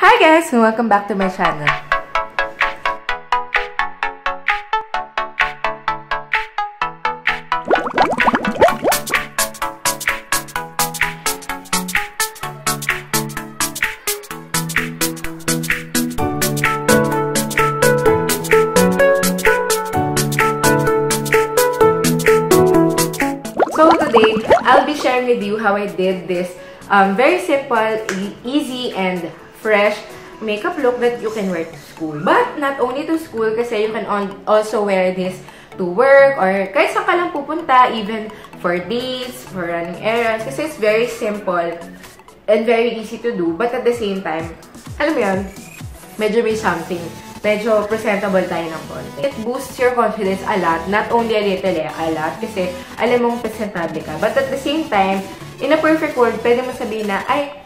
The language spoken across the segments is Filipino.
Hi guys! Welcome back to my channel. So today, I'll be sharing with you how I did this very simple, easy, and fresh makeup look that you can wear to school. But not only to school, kasi you can also wear this to work or kahit saan ka lang pupunta, even for dates, for running errands. Kasi it's very simple and very easy to do. But at the same time, alam mo yun, medyo may something. Medyo presentable tayo ng konti. It boosts your confidence a lot. Not only a little, a lot. Kasi alam mong presentable ka. But at the same time, in a perfect world, pwede mo sabihin na, ay,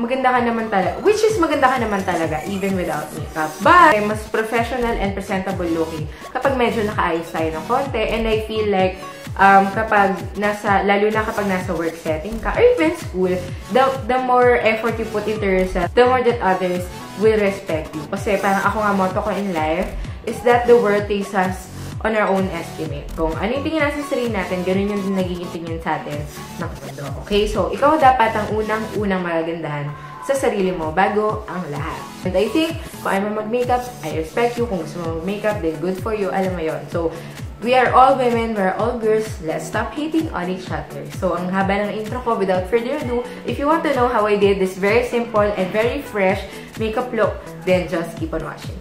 maganda ka naman talaga. Which is maganda ka naman talaga, even without makeup. But, mas professional and presentable looking kapag medyo nakaayos tayo ng konti. And I feel like, kapag nasa, lalo na kapag nasa work setting ka, or even school, the more effort you put into yourself, the more that others will respect you. Kasi parang ako nga motto ko in life, is that the world takes us on our own estimate. Kung ano yung tingin nasa sarili natin, ganun yung nagiging tingin sa atin ng mundo. Okay? So, ikaw dapat ang unang magagandahan sa sarili mo bago ang lahat. And I think, kung ayaw mo mag-makeup, I respect you. Kung gusto mo mag-makeup, they're good for you. Alam mo yun. So, we are all women, we're all girls. Let's stop hating on each other. So, ang haba ng intro ko, without further ado, if you want to know how I did this very simple and very fresh makeup look, then just keep on watching.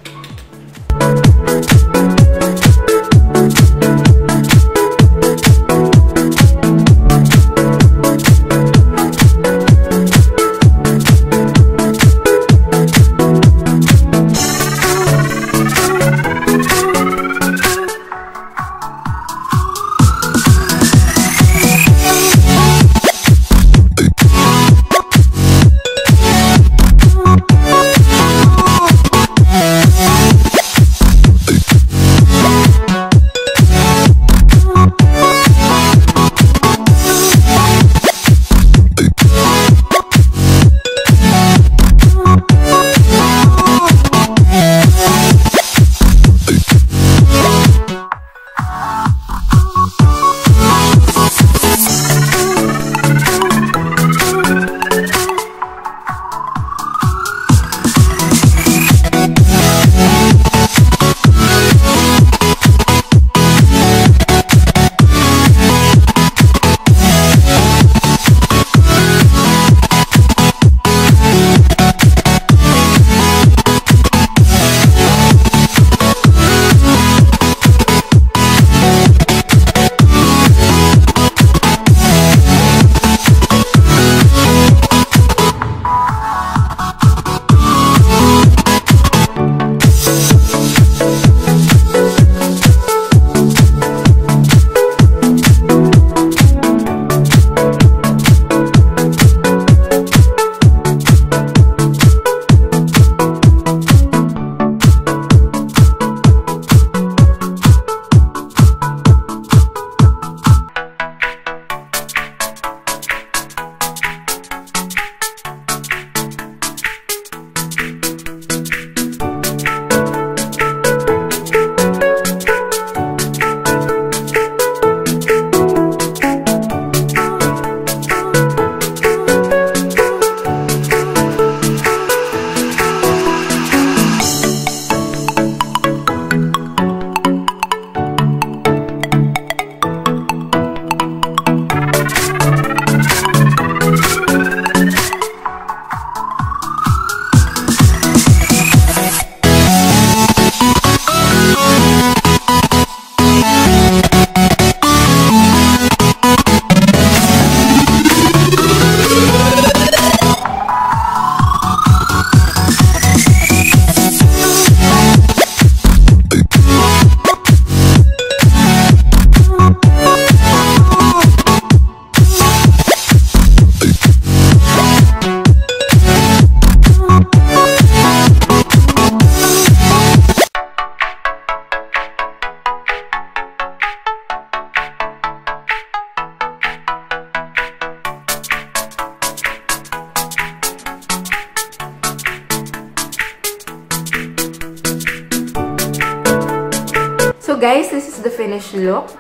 guys, this is the finished look.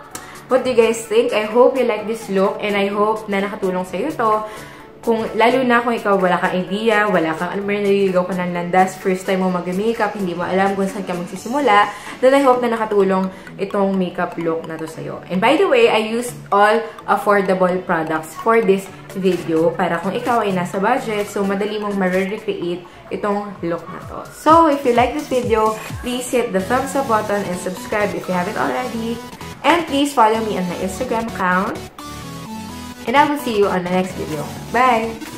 What do you guys think? I hope you like this look and I hope na nakatulong sa'yo to. Kung, lalo na kung ikaw wala kang idea, wala kang, alam mo rin, naliligaw ka ng landas, first time mo mag-makeup, hindi mo alam kung saan ka magsisimula, then I hope na nakatulong itong makeup look na to sa'yo. And by the way, I used all affordable products for this video para kung ikaw ay nasa budget, so madali mong ma-recreate itong look na to. So, if you like this video, please hit the thumbs up button and subscribe if you haven't already. And please follow me on my Instagram account. And I will see you on the next video. Bye!